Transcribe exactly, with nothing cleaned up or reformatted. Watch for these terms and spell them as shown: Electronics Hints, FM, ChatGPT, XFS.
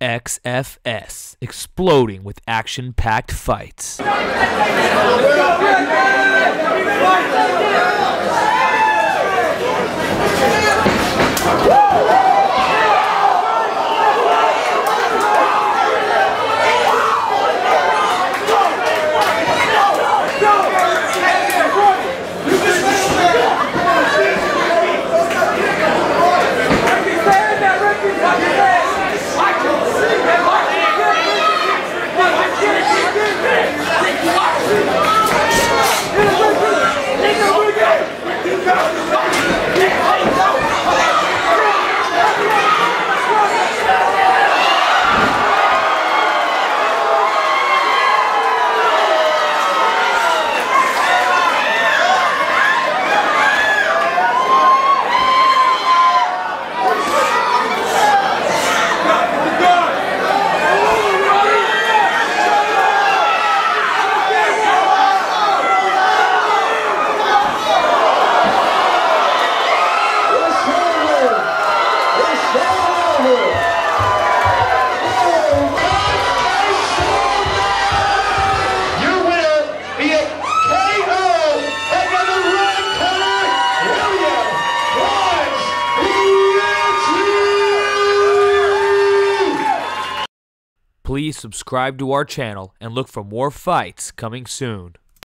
X F S, exploding with action-packed fights. Please subscribe to our channel and look for more fights coming soon.